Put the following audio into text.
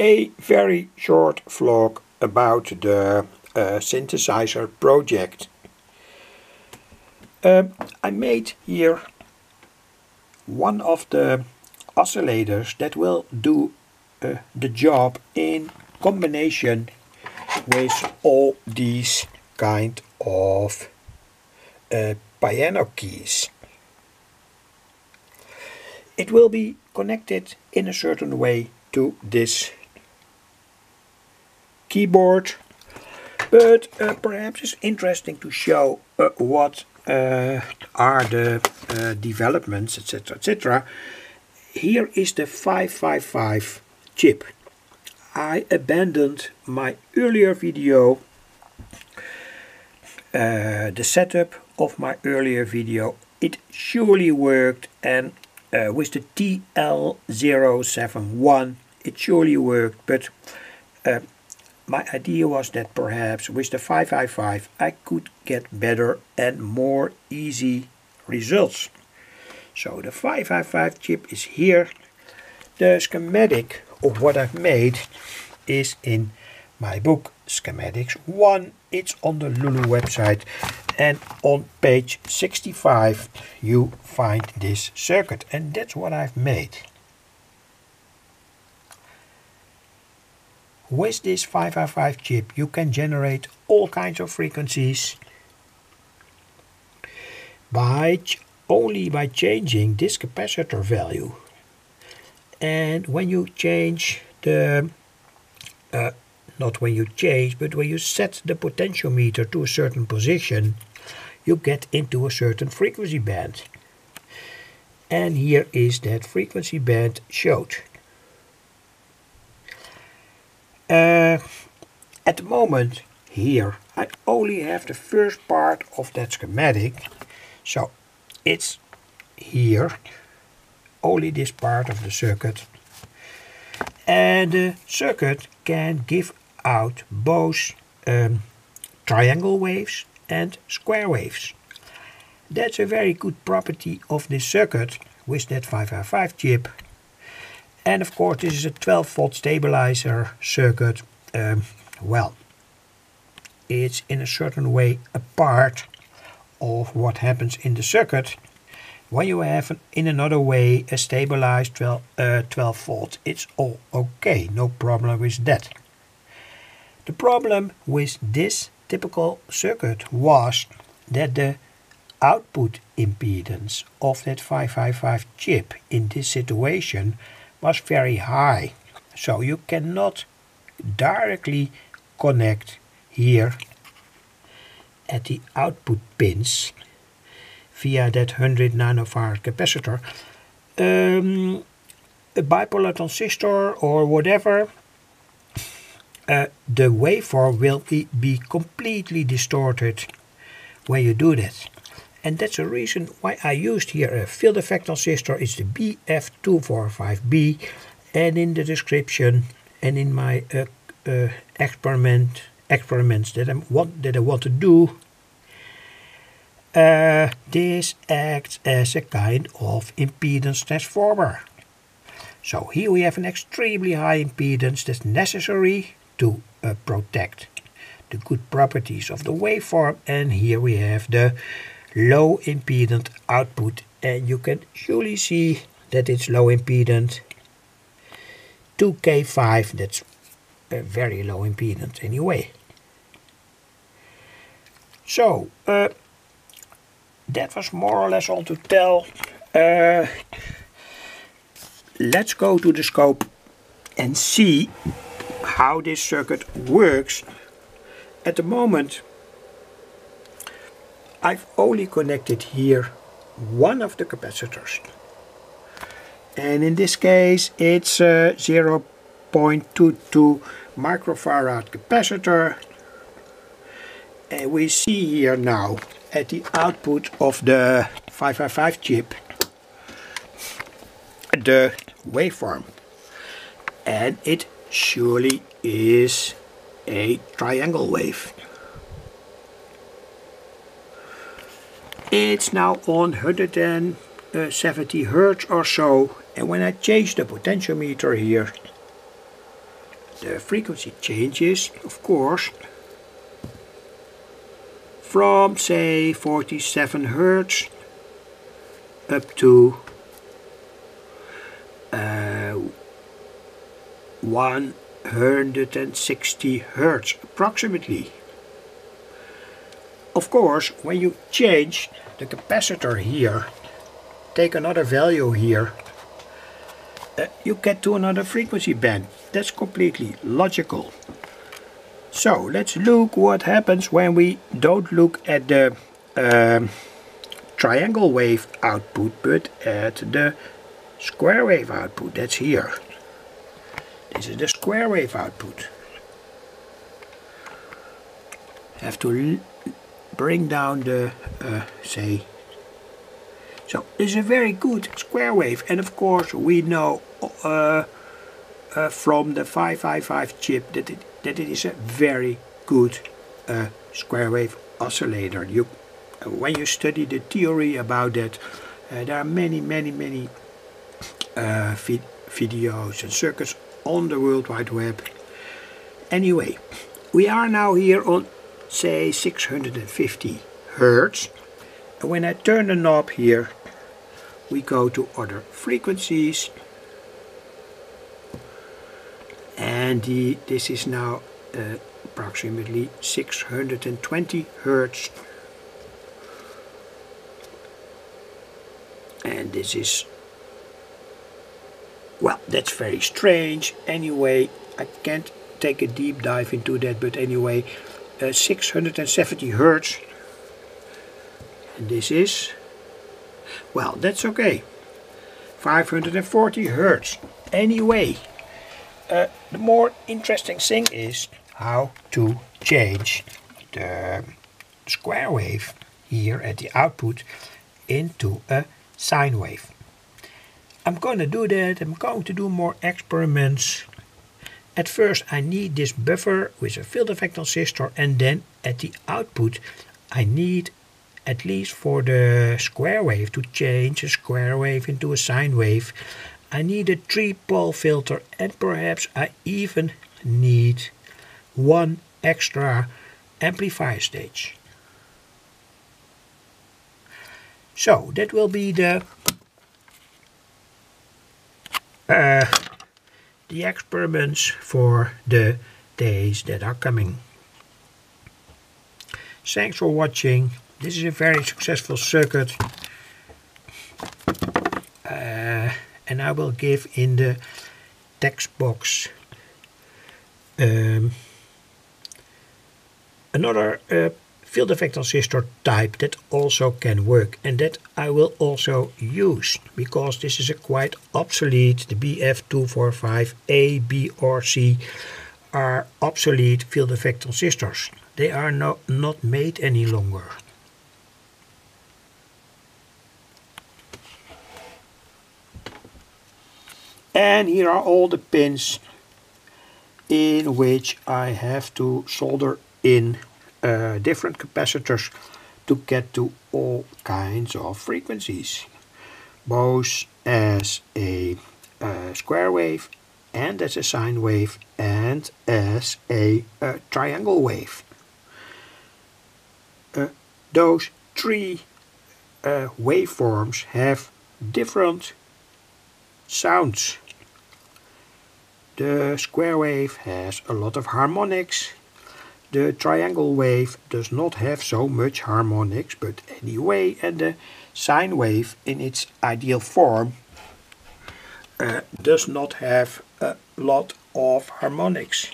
a very short vlog about the synthesizer project. I made here one of the oscillators that will do the job in combination with all these kind of piano keys. It will be connected in a certain way to this keyboard, but perhaps it's interesting to show what are the developments, etc., etc. Here is the 555 chip. I abandoned my earlier video, the setup of my earlier video. It surely worked, and with the TL071 it surely worked, but my idea was that perhaps with the 555 I could get better and more easy results. So the 555 chip is here. The schematic of what I've made is in my book Schematics 1. It's on the Lulu website, and on page 65 you find this circuit, and that's what I've made. With this 555 chip you can generate all kinds of frequencies only by changing this capacitor value. And when you change the when you set the potentiometer to a certain position, you get into a certain frequency band. And here is that frequency band showed. At the moment here I only have the first part of that schematic, so it's here only this part of the circuit, and the circuit can give out both triangle waves and square waves. That's a very good property of this circuit with that 555 chip. And of course this is a 12-volt stabilizer circuit. Well, it's in a certain way a part of what happens in the circuit when you have in another way a stabilized 12 volts. It's all okay, no problem with that. The problem with this typical circuit was that the output impedance of that 555 chip in this situation was very high, so you cannot directly connect here at the output pins via that 100 nanofarad capacitor a bipolar transistor or whatever. The waveform will be completely distorted when you do that. And that's the reason why I used here a field effect transistor. It's the BF245B, and in the description and in my experiments that I want to do, this acts as a kind of impedance transformer. So here we have an extremely high impedance that's necessary to protect the good properties of the waveform, and here we have the low impedant output, and you can surely see that it's low impedant. 2k5, that's a very low impedance anyway. So that was more or less all to tell. Let's go to the scope and see how this circuit works. At the moment I've only connected here one of the capacitors, and in this case it's a 0.22 microfarad capacitor, and we see here now at the output of the 555 chip the waveform, and it surely is a triangle wave. It's now on 170 Hz or so, and when I change the potentiometer here the frequency changes, of course, from say 47 Hz up to 160 Hz approximately. Of course, when you change the capacitor here, take another value here, you get to another frequency band. That's completely logical. So let's look what happens when we don't look at the triangle wave output but at the square wave output. That's here. This is the square wave output. Have to bring down the say. So this is a very good square wave, and of course we know from the 555 chip that it is a very good square wave oscillator. When you study the theory about that, there are many videos and circuits on the World Wide Web. Anyway, we are now here on say 650 Hertz. And when I turn the knob here, we go to other frequencies, and this is now approximately 620 Hertz, and this is, well, that's very strange. Anyway, I can't take a deep dive into that, but anyway, 670 Hertz, and this is, well, that's okay, 540 Hertz. Anyway, the more interesting thing is how to change the square wave here at the output into a sine wave. I'm going to do that. I'm going to do more experiments. At first I need this buffer with a field effect transistor, and then at the output I need, at least for the square wave, to change a square wave into a sine wave, I need a 3-pole filter, and perhaps I even need one extra amplifier stage. So that will be the experiments for the days that are coming. Thanks for watching. This is a very successful circuit, and I will give in the text box another field effect transistor type that also can work, and that I will also use, because this is a quite obsolete, the BF245A, B or C are obsolete field effect transistors. They are not made any longer. And here are all the pins in which I have to solder in different capacitors to get to all kinds of frequencies, both as a square wave and as a sine wave and as a triangle wave. Those three waveforms have different sounds. The square wave has a lot of harmonics. The triangle wave does not have so much harmonics, but anyway, and the sine wave in its ideal form does not have a lot of harmonics.